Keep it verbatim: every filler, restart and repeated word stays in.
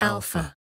Alpha.